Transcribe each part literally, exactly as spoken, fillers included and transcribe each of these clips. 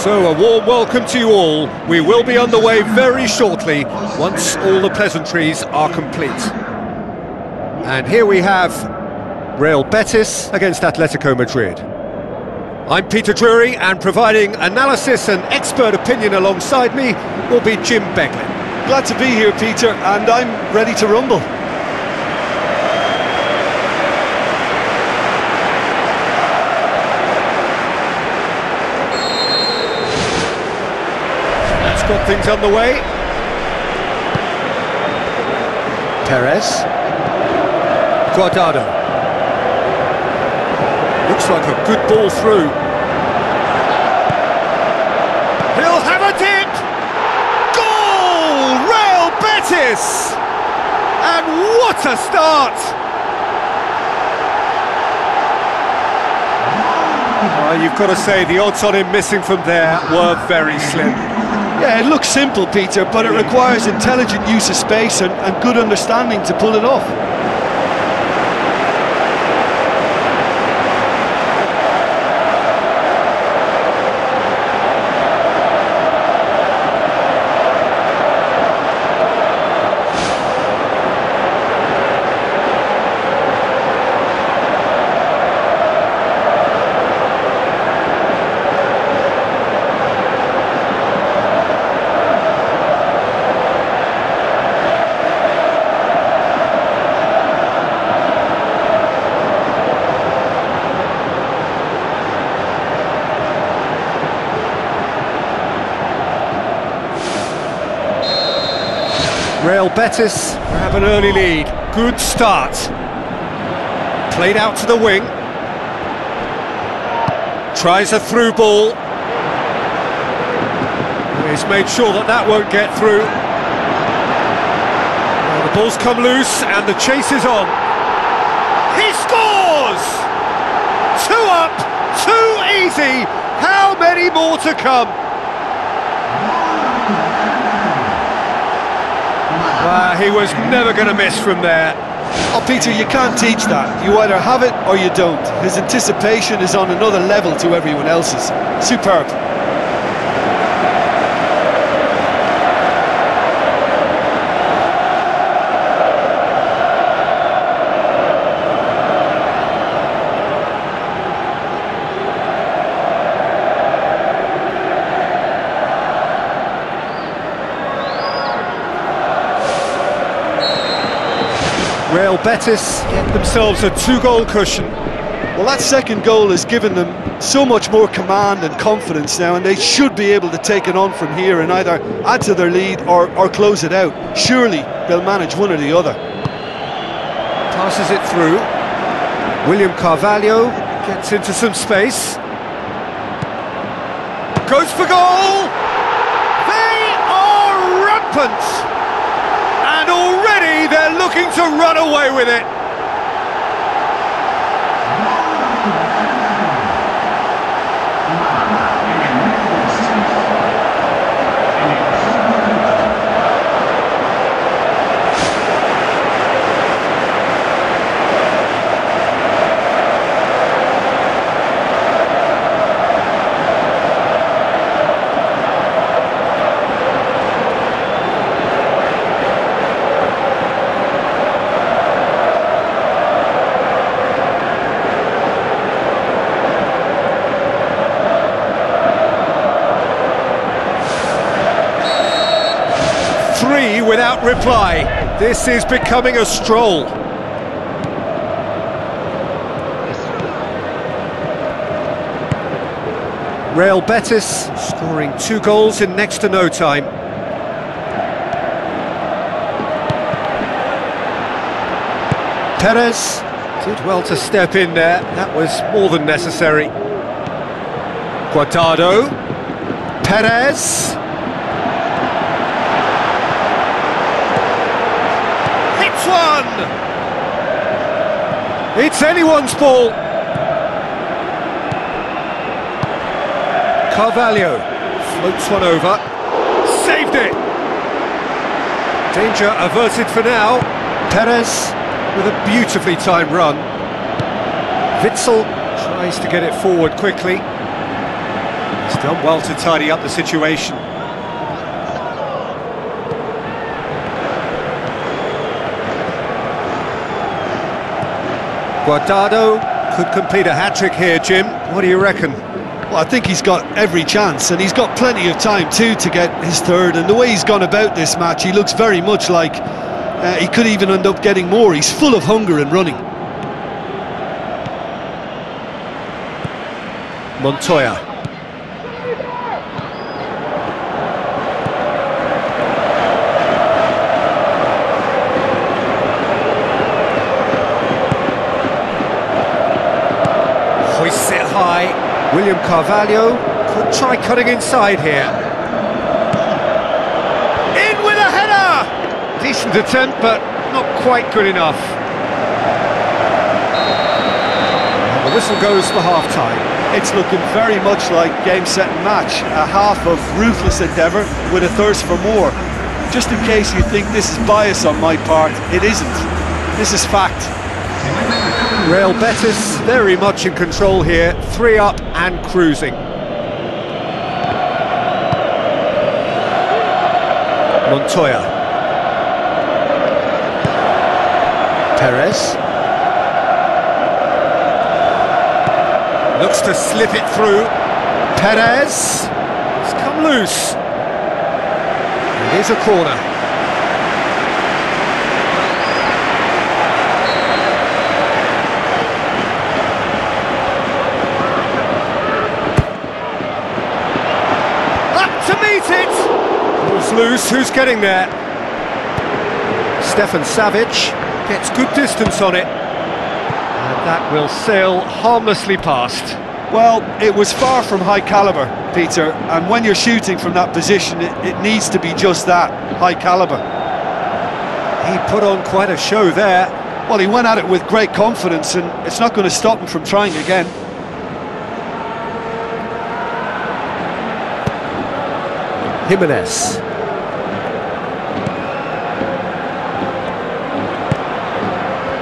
So a warm welcome to you all. We will be underway very shortly once all the pleasantries are complete. And here we have Real Betis against Atletico Madrid. I'm Peter Drury, and providing analysis and expert opinion alongside me will be Jim Begley. Glad to be here, Peter, and I'm ready to rumble. Got things underway. Perez. Guardado. Looks like a good ball through. He'll have a tip! Goal! Real Betis! And what a start! Oh, you've got to say the odds on him missing from there were very slim. Yeah, it looks simple, Peter, but it requires intelligent use of space and, and good understanding to pull it off. Real Betis have an early lead. Good start. Played out to the wing. Tries a through ball. He's made sure that that won't get through. Well, the ball's come loose and the chase is on. He scores! Two up, too easy. How many more to come? Uh, he was never going to miss from there. Oh, Peter, you can't teach that. You either have it or you don't. His anticipation is on another level to everyone else's. Superb. Real Betis get themselves a two-goal cushion. Well, that second goal has given them so much more command and confidence now, and they should be able to take it on from here and either add to their lead or, or close it out. Surely they'll manage one or the other. Passes it through. William Carvalho gets into some space. Goes for goal! They are rampant! And already they're looking to run away with it. Three without reply. This is becoming a stroll. Real Betis scoring two goals in next to no time. Perez did well to step in there. That was more than necessary. Guardado. Perez. It's anyone's ball. Carvalho floats one over. Saved it. Danger averted for now. Perez with a beautifully timed run. Witzel tries to get it forward quickly. It's Done well to tidy up the situation. Guardado could complete a hat-trick here, Jim. What do you reckon? Well, I think he's got every chance, and he's got plenty of time, too, to get his third. And the way he's gone about this match, he looks very much like uh, he could even end up getting more. He's full of hunger and running. Montoya. Hoists it high. William Carvalho could try cutting inside here. In with a header! Decent attempt, but not quite good enough. The whistle goes for half-time. It's looking very much like game, set and match. A half of ruthless endeavour with a thirst for more. Just in case you think this is bias on my part, it isn't. This is fact. Real Betis very much in control here. Three up and cruising. Montoya. Perez. Looks to slip it through. Perez has come loose. It is a corner. Up to meet it! Ball's loose, who's getting there? Stefan Savage gets good distance on it. That will sail harmlessly past. Well, it was far from high calibre, Peter, and when you're shooting from that position, it, it needs to be just that, high calibre. He put on quite a show there. Well, he went at it with great confidence, and it's not going to stop him from trying again. Jimenez.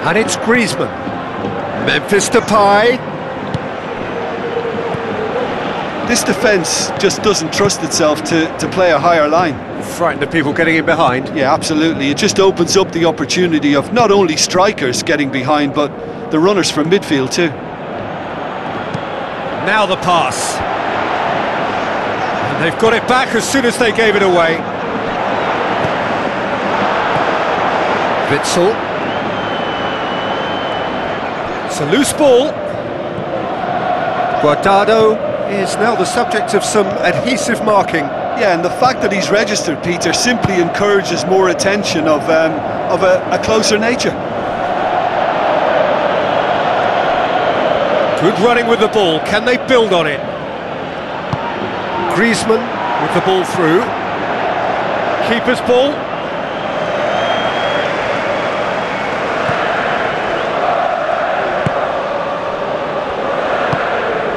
And it's Griezmann. Memphis Depay. This defence just doesn't trust itself to, to play a higher line. Frightened of people getting in behind. Yeah, absolutely. It just opens up the opportunity of not only strikers getting behind, but the runners from midfield too. Now the pass. And they've got it back as soon as they gave it away. Witzel. It's a loose ball. Guardado is now the subject of some adhesive marking. Yeah, and the fact that he's registered, Peter, simply encourages more attention of, um, of a, a closer nature. Good running with the ball. Can they build on it? Griezmann with the ball through. Keeper's ball.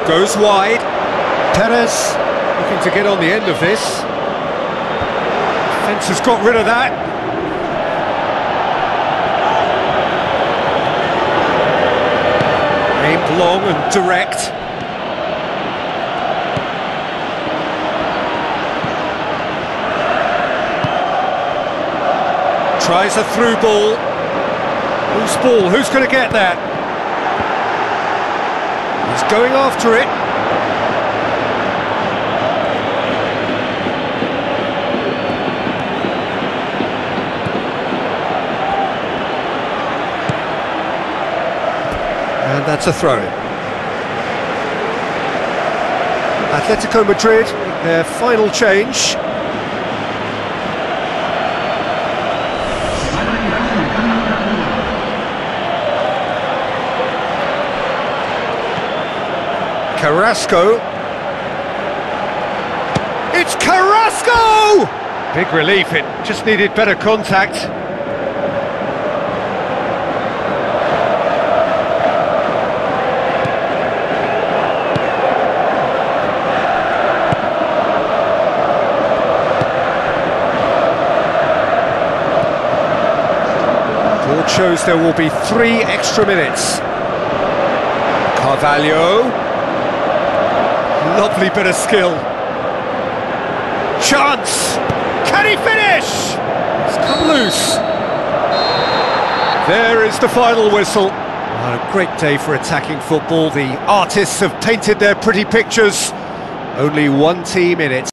Goes wide. Perez looking to get on the end of this. Fence has got rid of that. Aimed long and direct. Tries a through ball. Loose ball. Who's going to get that? He's going after it. And that's a throw-in. Atletico Madrid, their final change. Carrasco. It's Carrasco! Big relief, it just needed better contact. The board shows there will be three extra minutes. Carvalho. lovely bit of skill. Chance! Can he finish? It's come loose. There is the final whistle. Oh, a great day for attacking football. The artists have painted their pretty pictures. Only one team in it.